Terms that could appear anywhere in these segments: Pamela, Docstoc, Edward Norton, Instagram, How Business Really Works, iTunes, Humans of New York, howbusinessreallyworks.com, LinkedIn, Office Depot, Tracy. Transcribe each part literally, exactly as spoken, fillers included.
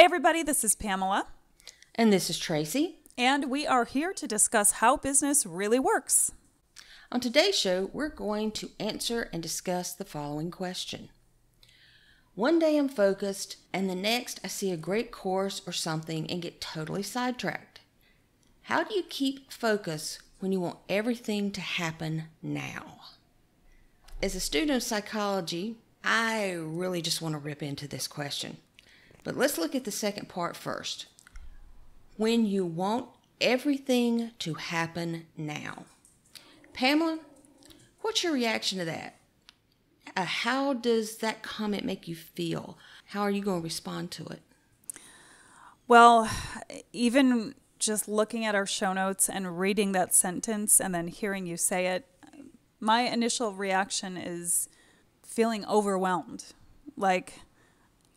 Hey everybody, this is Pamela. And this is Tracy. And we are here to discuss how business really works. On today's show, we're going to answer and discuss the following question. One day I'm focused, and the next I see a great course or something and get totally sidetracked. How do you keep focus when you want everything to happen now? As a student of psychology, I really just want to rip into this question. But let's look at the second part first. When you want everything to happen now. Pamela, what's your reaction to that? Uh, how does that comment make you feel? How are you going to respond to it? Well, even just looking at our show notes and reading that sentence and then hearing you say it, my initial reaction is feeling overwhelmed. Like,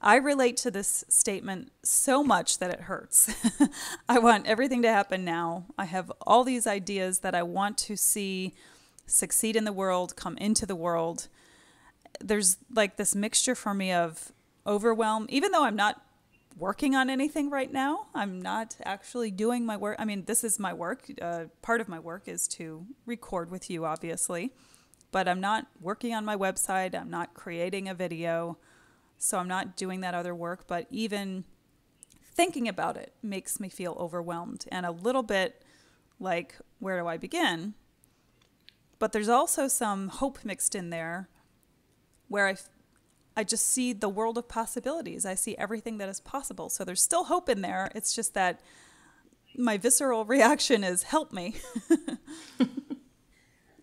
I relate to this statement so much that it hurts. I want everything to happen now. I have all these ideas that I want to see succeed in the world, come into the world. There's like this mixture for me of overwhelm, even though I'm not working on anything right now. I'm not actually doing my work. I mean, this is my work. Uh, part of my work is to record with you, obviously. But I'm not working on my website. I'm not creating a video. So I'm not doing that other work, but even thinking about it makes me feel overwhelmed and a little bit like, where do I begin? But there's also some hope mixed in there where I, I just see the world of possibilities. I see everything that is possible. So there's still hope in there. It's just that my visceral reaction is, help me.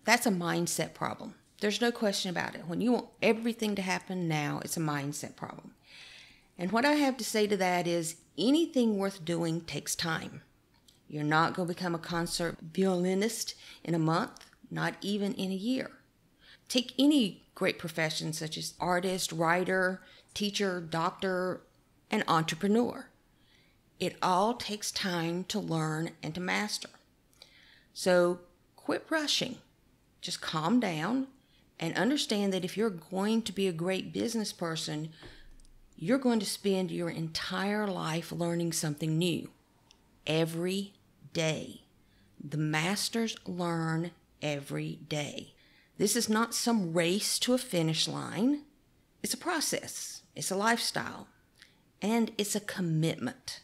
That's a mindset problem. There's no question about it. When you want everything to happen now, it's a mindset problem. And what I have to say to that is anything worth doing takes time. You're not going to become a concert violinist in a month, not even in a year. Take any great profession such as artist, writer, teacher, doctor, and entrepreneur. It all takes time to learn and to master. So quit rushing. Just calm down. And understand that if you're going to be a great business person, you're going to spend your entire life learning something new every day. The masters learn every day. This is not some race to a finish line. It's a process. It's a lifestyle. And it's a commitment.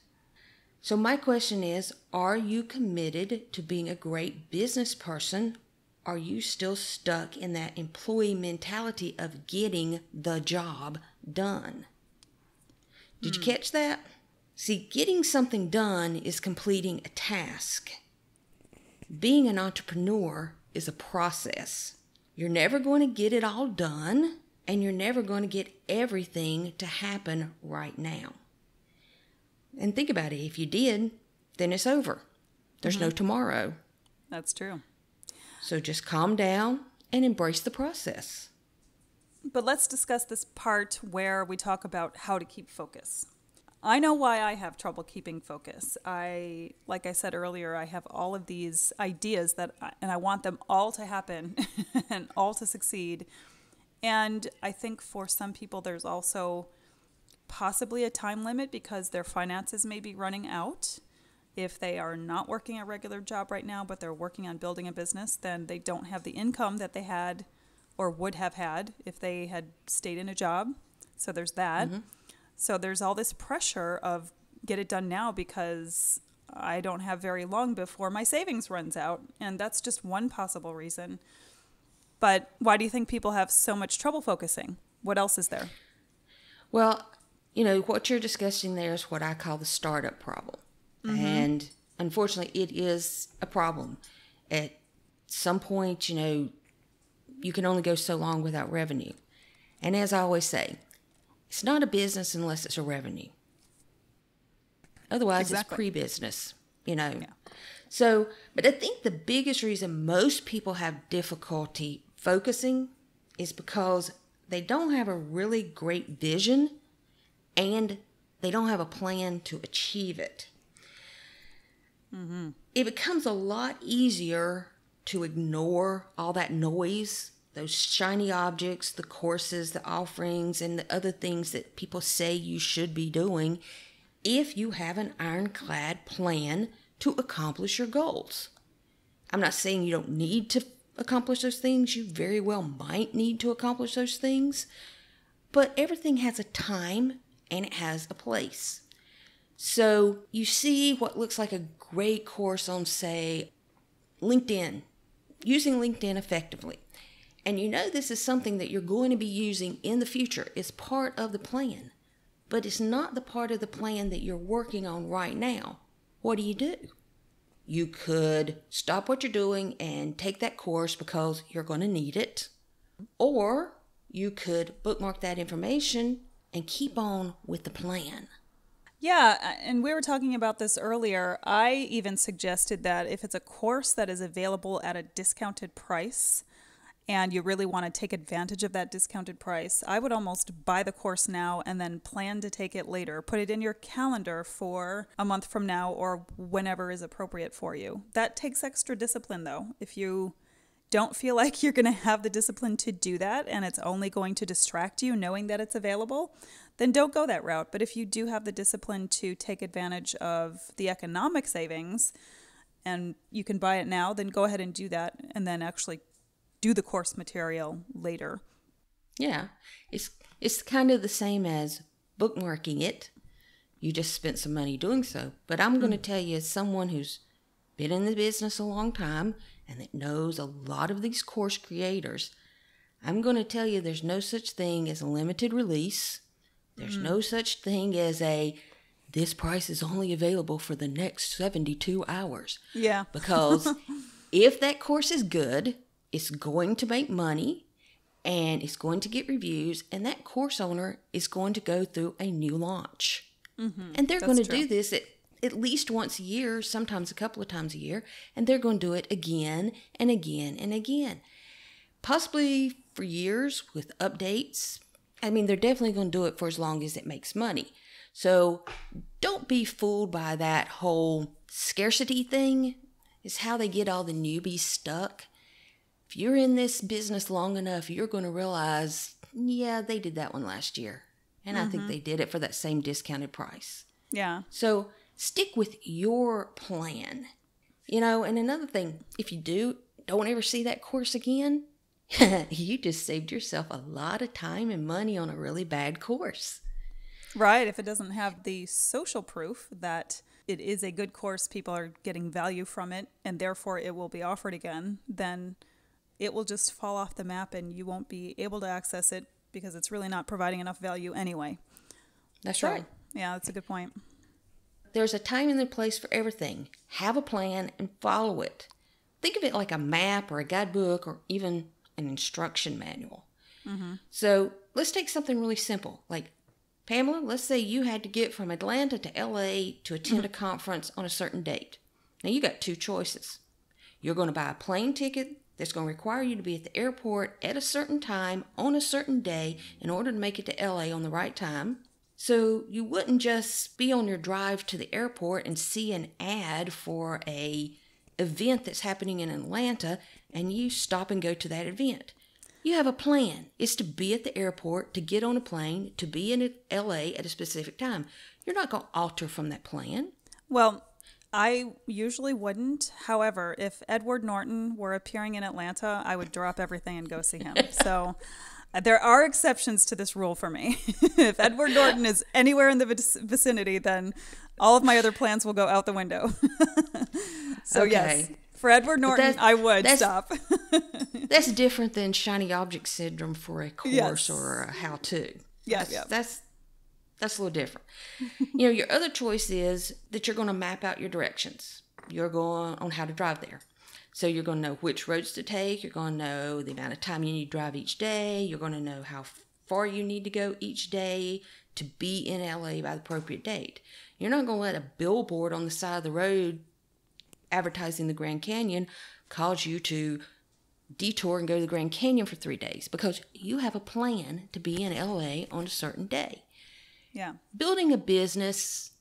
So my question is, are you committed to being a great business person? Are you still stuck in that employee mentality of getting the job done? Did mm. you catch that? See, getting something done is completing a task. Being an entrepreneur is a process. You're never going to get it all done, and you're never going to get everything to happen right now. And think about it. If you did, then it's over. There's mm-hmm. no tomorrow. That's true. So just calm down and embrace the process. But let's discuss this part where we talk about how to keep focus. I know why I have trouble keeping focus. I, like I said earlier, I have all of these ideas that, I, and I want them all to happen and all to succeed. And I think for some people, there's also possibly a time limit because their finances may be running out. If they are not working a regular job right now, but they're working on building a business, then they don't have the income that they had or would have had if they had stayed in a job. So there's that. Mm-hmm. So there's all this pressure of get it done now because I don't have very long before my savings runs out. And that's just one possible reason. But why do you think people have so much trouble focusing? What else is there? Well, you know, what you're discussing there is what I call the startup problem. Mm-hmm. And unfortunately, it is a problem. At some point, you know, you can only go so long without revenue. And as I always say, it's not a business unless it's a revenue. Otherwise, exactly. It's pre-business, you know. Yeah. So, but I think the biggest reason most people have difficulty focusing is because they don't have a really great vision and they don't have a plan to achieve it. Mm-hmm. It becomes a lot easier to ignore all that noise, those shiny objects, the courses, the offerings, and the other things that people say you should be doing if you have an ironclad plan to accomplish your goals. I'm not saying you don't need to accomplish those things. You very well might need to accomplish those things, but everything has a time and it has a place. So you see what looks like a great course on, say, LinkedIn, using LinkedIn effectively. And you know this is something that you're going to be using in the future. It's part of the plan, but it's not the part of the plan that you're working on right now. What do you do? You could stop what you're doing and take that course because you're going to need it. Or you could bookmark that information and keep on with the plan. Yeah, and we were talking about this earlier. I even suggested that if it's a course that is available at a discounted price and you really want to take advantage of that discounted price, I would almost buy the course now and then plan to take it later. Put it in your calendar for a month from now or whenever is appropriate for you. That takes extra discipline, though. If you don't feel like you're going to have the discipline to do that and it's only going to distract you knowing that it's available, then don't go that route. But if you do have the discipline to take advantage of the economic savings and you can buy it now, then go ahead and do that and then actually do the course material later. Yeah, it's, it's kind of the same as bookmarking it. You just spent some money doing so. But I'm going to tell you, as someone who's been in the business a long time and that knows a lot of these course creators, I'm going to tell you there's no such thing as a limited release. There's mm-hmm. no such thing as a, this price is only available for the next seventy-two hours. Yeah. Because if that course is good, it's going to make money and it's going to get reviews, and that course owner is going to go through a new launch. Mm-hmm. And they're That's going to true. do this at at least once a year, sometimes a couple of times a year, and they're going to do it again and again and again, possibly for years with updates. I mean, they're definitely going to do it for as long as it makes money. So don't be fooled by that whole scarcity thing. It's how they get all the newbies stuck. If you're in this business long enough, you're going to realize, yeah, they did that one last year. And mm-hmm. I think they did it for that same discounted price. Yeah. So stick with your plan, you know. And another thing, if you do, don't ever see that course again. You just saved yourself a lot of time and money on a really bad course. Right. If it doesn't have the social proof that it is a good course, people are getting value from it, and therefore it will be offered again, then it will just fall off the map and you won't be able to access it because it's really not providing enough value anyway. That's so, right. Yeah, that's a good point. There's a time and a place for everything. Have a plan and follow it. Think of it like a map or a guidebook or even an instruction manual. Mm-hmm. So let's take something really simple. Like, Pamela, let's say you had to get from Atlanta to L A to attend mm-hmm. a conference on a certain date. Now, you got two choices. You're going to buy a plane ticket that's going to require you to be at the airport at a certain time on a certain day in order to make it to L A on the right time. So you wouldn't just be on your drive to the airport and see an ad for a event that's happening in Atlanta and you stop and go to that event. You have a plan. It's to be at the airport, to get on a plane, to be in L A at a specific time. You're not going to alter from that plan. Well, I usually wouldn't. However, if Edward Norton were appearing in Atlanta, I would drop everything and go see him. So there are exceptions to this rule for me. If Edward Norton is anywhere in the vic vicinity, then all of my other plans will go out the window. So okay. Yes, for Edward Norton, I would that's, stop. That's different than shiny object syndrome for a course yes. or a how-to. Yeah, that's, yeah. that's that's a little different. You know, your other choice is that you're going to map out your directions. You're going on how to drive there. So you're going to know which roads to take. You're going to know the amount of time you need to drive each day. You're going to know how far you need to go each day to be in L A by the appropriate date. You're not going to let a billboard on the side of the road advertising the Grand Canyon cause you to detour and go to the Grand Canyon for three days because you have a plan to be in L A on a certain day. Yeah. Building a business,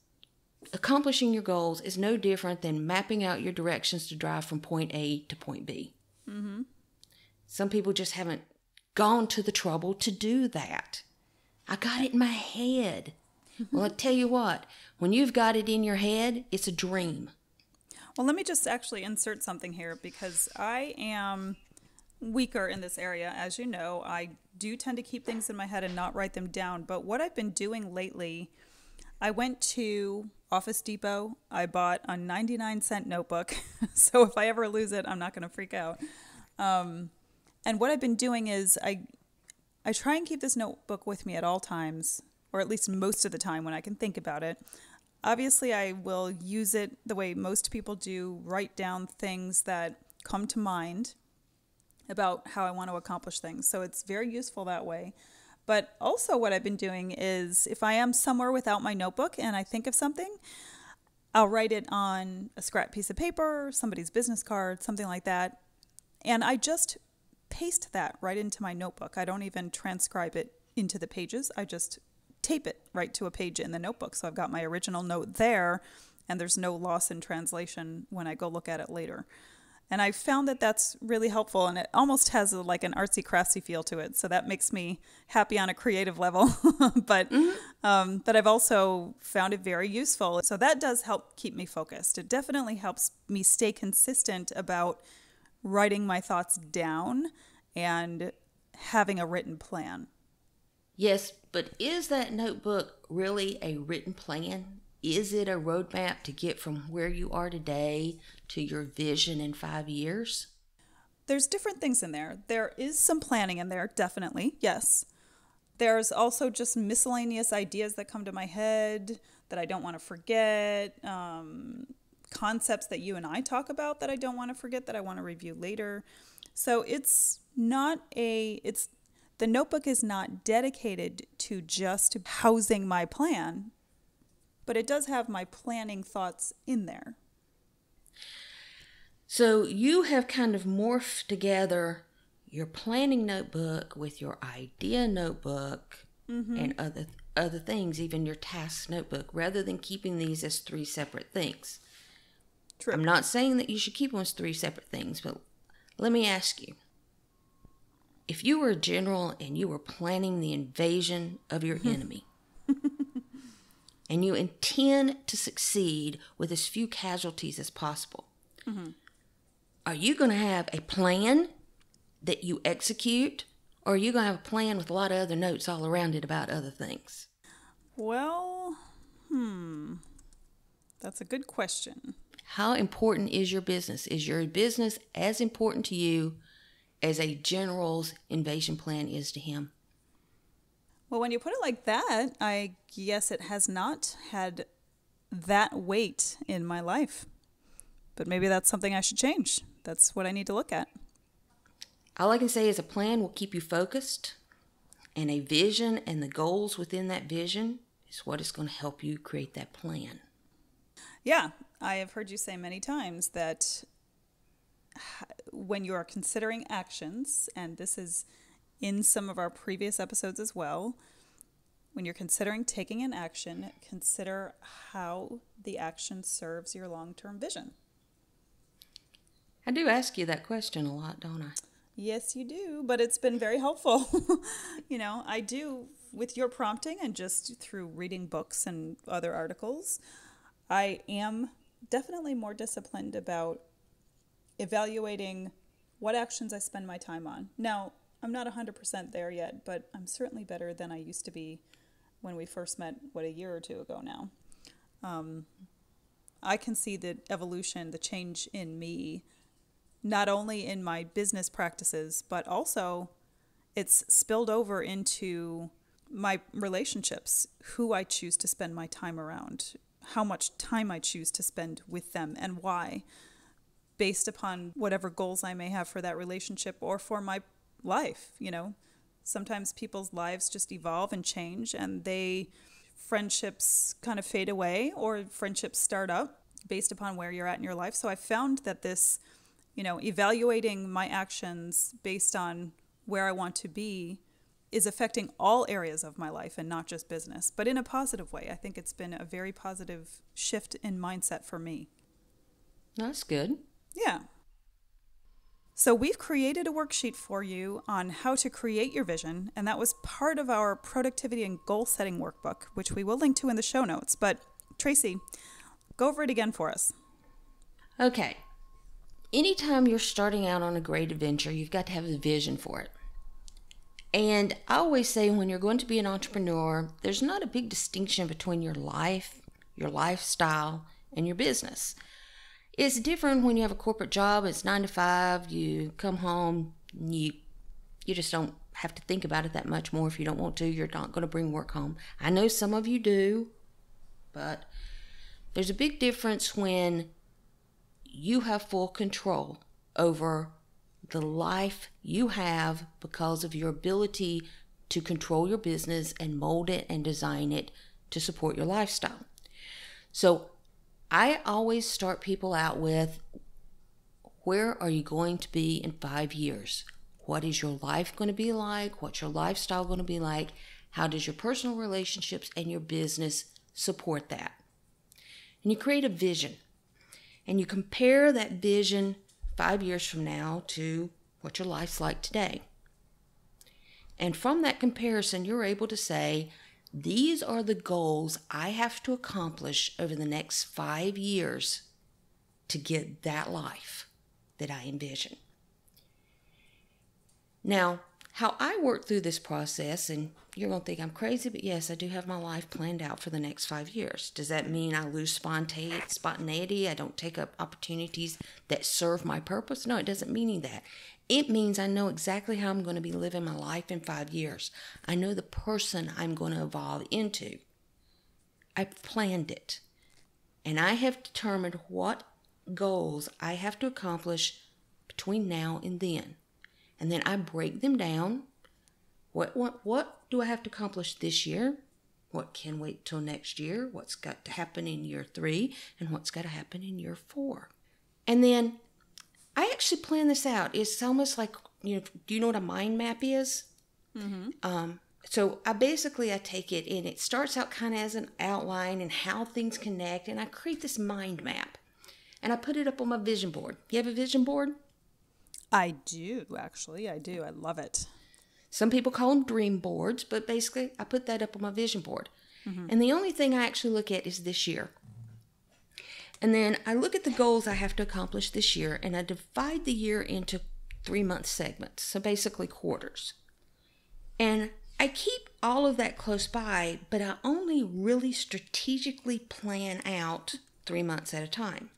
accomplishing your goals is no different than mapping out your directions to drive from point A to point B. Mm-hmm. Some people just haven't gone to the trouble to do that. I got it in my head. Well, I tell you what, when you've got it in your head, it's a dream. Well, let me just actually insert something here, because I am weaker in this area. As you know, I do tend to keep things in my head and not write them down. But what I've been doing lately, I went to Office Depot. I bought a ninety-nine cent notebook. So if I ever lose it, I'm not going to freak out. Um, and what I've been doing is I, I try and keep this notebook with me at all times, or at least most of the time when I can think about it. Obviously, I will use it the way most people do, write down things that come to mind about how I want to accomplish things. So it's very useful that way. But also what I've been doing is, if I am somewhere without my notebook and I think of something, I'll write it on a scrap piece of paper, somebody's business card, something like that. And I just paste that right into my notebook. I don't even transcribe it into the pages. I just tape it right to a page in the notebook. So I've got my original note there, and there's no loss in translation when I go look at it later. And I found that that's really helpful, and it almost has a, like an artsy craftsy feel to it. So that makes me happy on a creative level. But mm-hmm. um, but I've also found it very useful. So that does help keep me focused. It definitely helps me stay consistent about writing my thoughts down and having a written plan. Yes, but is that notebook really a written plan? Is it a roadmap to get from where you are today to your vision in five years? There's different things in there. There is some planning in there, definitely, yes. There's also just miscellaneous ideas that come to my head that I don't want to forget, um, concepts that you and I talk about that I don't want to forget that I want to review later. So it's not a, it's, the notebook is not dedicated to just housing my plan, but it does have my planning thoughts in there. So you have kind of morphed together your planning notebook with your idea notebook mm-hmm. and other other things, even your task notebook, rather than keeping these as three separate things. True. I'm not saying that you should keep them as three separate things, but let me ask you. If you were a general and you were planning the invasion of your enemy, and you intend to succeed with as few casualties as possible, mm-hmm. are you going to have a plan that you execute, or are you going to have a plan with a lot of other notes all around it about other things? Well, hmm, that's a good question. How important is your business? Is your business as important to you as a general's invasion plan is to him? Well, when you put it like that, I guess it has not had that weight in my life. But maybe that's something I should change. That's what I need to look at. All I can say is a plan will keep you focused, and a vision and the goals within that vision is what is going to help you create that plan. Yeah, I have heard you say many times that when you are considering actions, and this is in some of our previous episodes as well, when you're considering taking an action, consider how the action serves your long-term vision. I do ask you that question a lot, don't I? Yes, you do, but it's been very helpful. You know, I do, with your prompting and just through reading books and other articles, I am definitely more disciplined about evaluating what actions I spend my time on. Now, I'm not one hundred percent there yet, but I'm certainly better than I used to be when we first met, what, a year or two ago now. Um, I can see the evolution, the change in me, not only in my business practices, but also it's spilled over into my relationships, who I choose to spend my time around, how much time I choose to spend with them, and why, based upon whatever goals I may have for that relationship or for my life. You know, sometimes people's lives just evolve and change, and they friendships kind of fade away, or friendships start up based upon where you're at in your life. So I found that this, you know, evaluating my actions based on where I want to be is affecting all areas of my life and not just business, but in a positive way. I think it's been a very positive shift in mindset for me. That's good. Yeah. So we've created a worksheet for you on how to create your vision, and that was part of our productivity and goal setting workbook, which we will link to in the show notes. But Tracy, go over it again for us. Okay. Anytime you're starting out on a great adventure, you've got to have a vision for it. And I always say when you're going to be an entrepreneur, there's not a big distinction between your life, your lifestyle, and your business. It's different when you have a corporate job, it's nine to five, you come home, you you just don't have to think about it that much more if you don't want to. You're not going to bring work home. I know some of you do, but there's a big difference when you have full control over the life you have because of your ability to control your business and mold it and design it to support your lifestyle. So I always start people out with, where are you going to be in five years? What is your life going to be like? What's your lifestyle going to be like? How does your personal relationships and your business support that? And you create a vision. And you compare that vision five years from now to what your life's like today. And from that comparison, you're able to say, these are the goals I have to accomplish over the next five years to get that life that I envision. Now, how I work through this process, and you're going to think I'm crazy, but yes, I do have my life planned out for the next five years. Does that mean I lose sponta- spontaneity? I don't take up opportunities that serve my purpose? No, it doesn't mean that. It means I know exactly how I'm going to be living my life in five years. I know the person I'm going to evolve into. I've planned it. And I have determined what goals I have to accomplish between now and then. And then I break them down. What, what, what do I have to accomplish this year? What can wait till next year? What's got to happen in year three? And what's got to happen in year four? And then I actually plan this out. It's almost like, you know, do you know what a mind map is? Mm-hmm. Um, so I basically, I take it and it starts out kind of as an outline and how things connect. And I create this mind map and I put it up on my vision board. You have a vision board? I do, actually. I do. I love it. Some people call them dream boards, but basically I put that up on my vision board. Mm-hmm. And the only thing I actually look at is this year. And then I look at the goals I have to accomplish this year, and I divide the year into three-month segments, so basically quarters. And I keep all of that close by, but I only really strategically plan out three months at a time.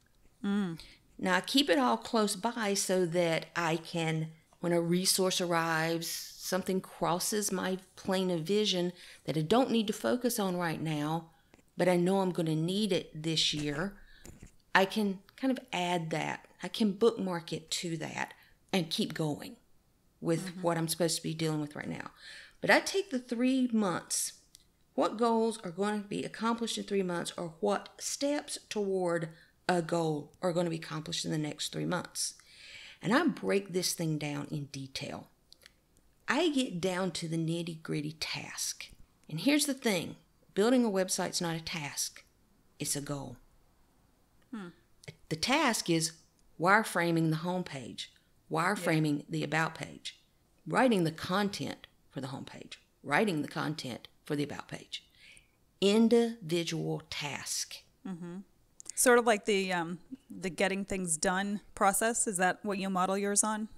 Mm. Now, I keep it all close by so that I can, when a resource arrives, something crosses my plane of vision that I don't need to focus on right now, but I know I'm going to need it this year, I can kind of add that. I can bookmark it to that and keep going with mm-hmm. what I'm supposed to be dealing with right now. But I take the three months. What goals are going to be accomplished in three months or what steps toward a goal are going to be accomplished in the next three months? And I break this thing down in detail. I get down to the nitty-gritty task. And here's the thing. Building a website's not a task. It's a goal. Hmm. The task is wireframing the homepage, wireframing yeah. the about page, writing the content for the homepage, writing the content for the about page. Individual task. Mm-hmm. Sort of like the um, the getting things done process. Is that what you model yours on?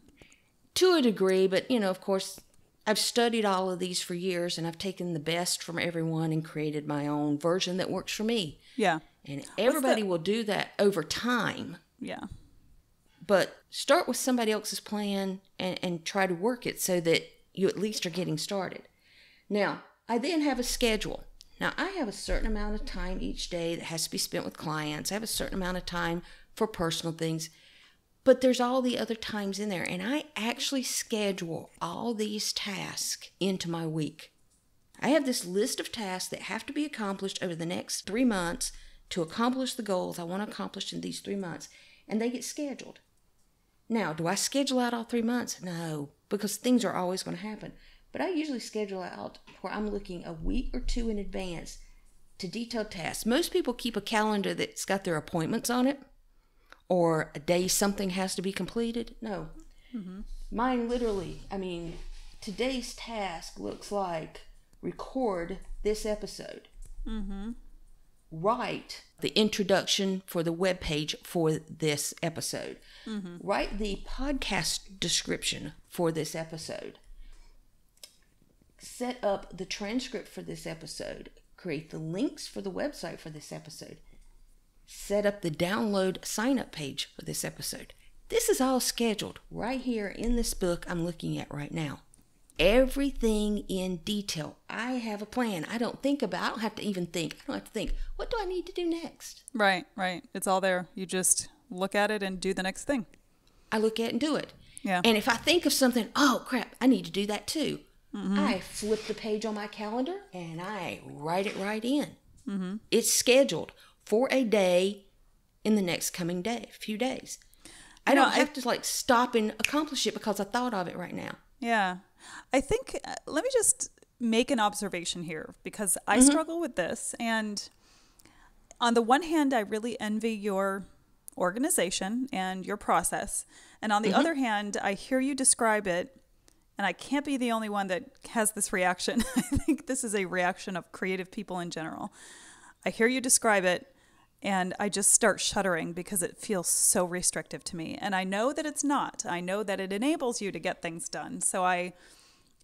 To a degree, but you know, of course, I've studied all of these for years, and I've taken the best from everyone and created my own version that works for me. Yeah. And everybody will do that over time. Yeah. But start with somebody else's plan and, and try to work it so that you at least are getting started. Now, I then have a schedule. Now, I have a certain amount of time each day that has to be spent with clients. I have a certain amount of time for personal things. But there's all the other times in there. And I actually schedule all these tasks into my week. I have this list of tasks that have to be accomplished over the next three months to accomplish the goals I want to accomplish in these three months, and they get scheduled. Now, do I schedule out all three months? No, because things are always going to happen. But I usually schedule out where I'm looking a week or two in advance to detailed tasks. Most people keep a calendar that's got their appointments on it, or a day something has to be completed. No, Mm-hmm. Mine literally, I mean, today's task looks like record this episode. Mm-hmm. Write the introduction for the webpage for this episode. Mm-hmm. Write the podcast description for this episode. Set up the transcript for this episode. Create the links for the website for this episode. Set up the download sign-up page for this episode. This is all scheduled right here in this book I'm looking at right now. Everything in detail. I have a plan. I don't think about, I don't have to even think. I don't have to think, what do I need to do next? Right, right. It's all there. You just look at it and do the next thing. I look at it and do it. Yeah. And if I think of something, oh crap, I need to do that too. Mm-hmm. I flip the page on my calendar and I write it right in. Mm-hmm. It's scheduled for a day in the next coming day, few days. I don't have to like stop and accomplish it because I thought of it right now. Yeah. I think, uh, let me just make an observation here because I mm-hmm. struggle with this. And on the one hand, I really envy your organization and your process. And on the mm-hmm. other hand, I hear you describe it and I can't be the only one that has this reaction. I think this is a reaction of creative people in general. I hear you describe it and I just start shuddering because it feels so restrictive to me. And I know that it's not. I know that it enables you to get things done. So I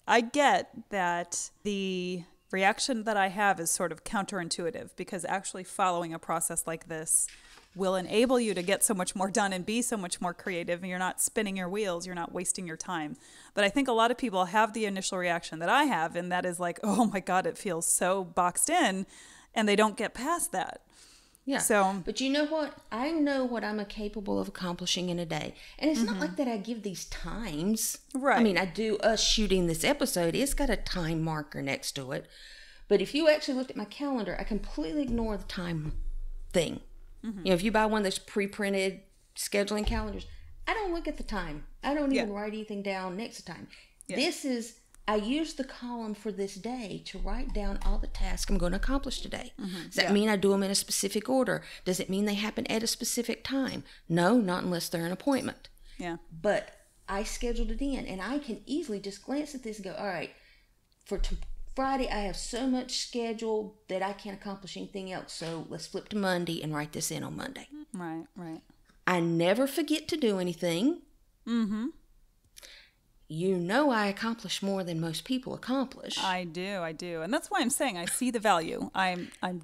I get that the reaction that I have is sort of counterintuitive because actually following a process like this will enable you to get so much more done and be so much more creative. And you're not spinning your wheels. You're not wasting your time. But I think a lot of people have the initial reaction that I have. And that is like, oh my God, it feels so boxed in. And they don't get past that. Yeah. So, but you know what? I know what I'm capable of accomplishing in a day. And it's mm-hmm. not like that I give these times. Right. I mean, I do us shooting this episode. It's got a time marker next to it. But if you actually looked at my calendar, I completely ignore the time thing. Mm-hmm. You know, if you buy one of those pre-printed scheduling calendars, I don't look at the time. I don't even yeah. write anything down next time. Yeah. This is... I use the column for this day to write down all the tasks I'm going to accomplish today. Mm-hmm. Does that yeah. mean I do them in a specific order? Does it mean they happen at a specific time? No, not unless they're an appointment. Yeah. But I scheduled it in, and I can easily just glance at this and go, all right, for t- Friday I have so much scheduled that I can't accomplish anything else, so let's flip to Monday and write this in on Monday. Right, right. I never forget to do anything. Mm-hmm. You know I accomplish more than most people accomplish. I do, I do. And that's why I'm saying I see the value. I'm I'm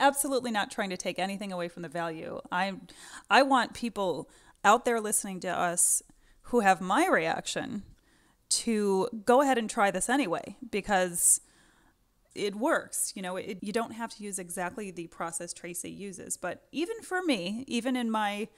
absolutely not trying to take anything away from the value. I I want people out there listening to us who have my reaction to go ahead and try this anyway because it works. You know, it, you don't have to use exactly the process Tracy uses. But even for me, even in my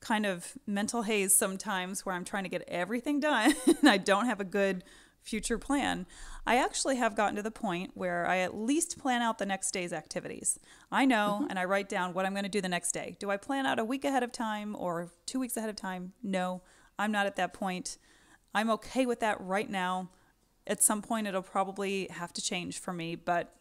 kind of mental haze sometimes where I'm trying to get everything done and I don't have a good future plan, I actually have gotten to the point where I at least plan out the next day's activities. I know, mm-hmm. and I write down what I'm going to do the next day. Do I plan out a week ahead of time or two weeks ahead of time? No, I'm not at that point. I'm okay with that right now. At some point, it'll probably have to change for me, but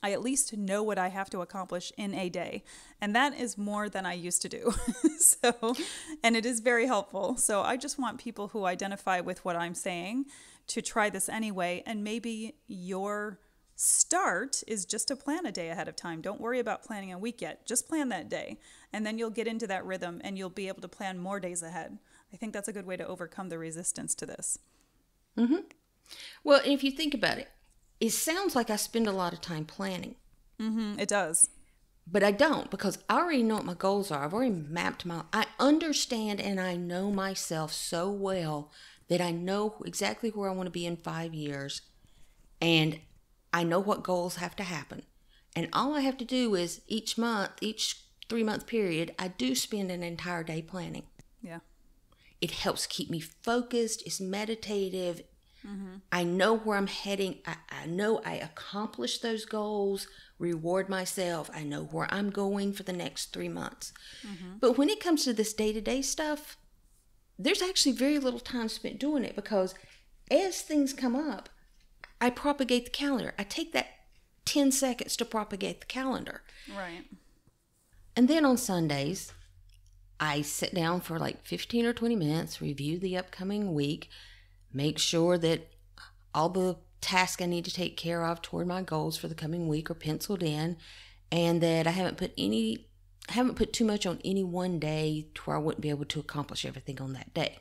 I at least know what I have to accomplish in a day. And that is more than I used to do. So, and it is very helpful. So I just want people who identify with what I'm saying to try this anyway. And maybe your start is just to plan a day ahead of time. Don't worry about planning a week yet. Just plan that day. And then you'll get into that rhythm and you'll be able to plan more days ahead. I think that's a good way to overcome the resistance to this. Mm-hmm. Well, if you think about it, it sounds like I spend a lot of time planning. Mm-hmm, it does. But I don't because I already know what my goals are. I've already mapped my... I understand and I know myself so well that I know exactly where I want to be in five years. And I know what goals have to happen. And all I have to do is each month, each three-month period, I do spend an entire day planning. Yeah. It helps keep me focused. It's meditative. Mm-hmm. I know where I'm heading. I, I know I accomplished those goals, reward myself. I know where I'm going for the next three months. Mm-hmm. But when it comes to this day-to-day stuff, there's actually very little time spent doing it because as things come up, I propagate the calendar. I take that ten seconds to propagate the calendar. Right. And then on Sundays, I sit down for like fifteen or twenty minutes, review the upcoming week, make sure that all the tasks I need to take care of toward my goals for the coming week are penciled in, and that I haven't put any, haven't put too much on any one day to where I wouldn't be able to accomplish everything on that day.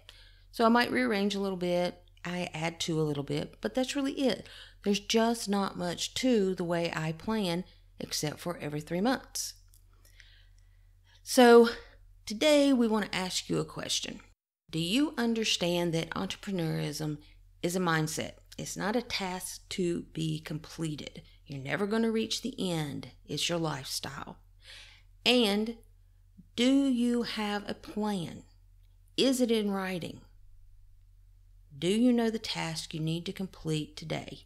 So I might rearrange a little bit, I add to a little bit, but that's really it. There's just not much to the way I plan, except for every three months. So today we want to ask you a question. Do you understand that entrepreneurism is a mindset? It's not a task to be completed. You're never going to reach the end. It's your lifestyle. And do you have a plan? Is it in writing? Do you know the task you need to complete today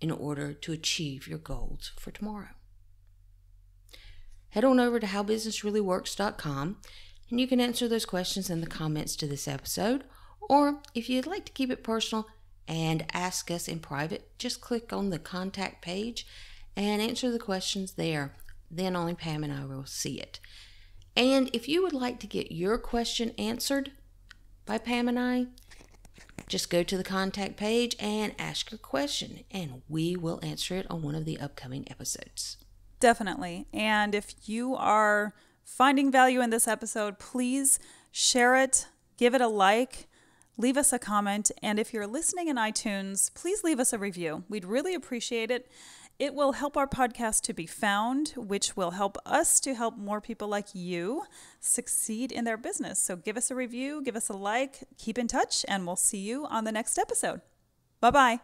in order to achieve your goals for tomorrow? Head on over to how business really works dot com and you can answer those questions in the comments to this episode. Or if you'd like to keep it personal and ask us in private, just click on the contact page and answer the questions there. Then only Pam and I will see it. And if you would like to get your question answered by Pam and I, just go to the contact page and ask your question and we will answer it on one of the upcoming episodes. Definitely. And if you are finding value in this episode, please share it, give it a like, leave us a comment. And if you're listening in iTunes, please leave us a review. We'd really appreciate it. It will help our podcast to be found, which will help us to help more people like you succeed in their business. So give us a review, give us a like, keep in touch, and we'll see you on the next episode. Bye-bye.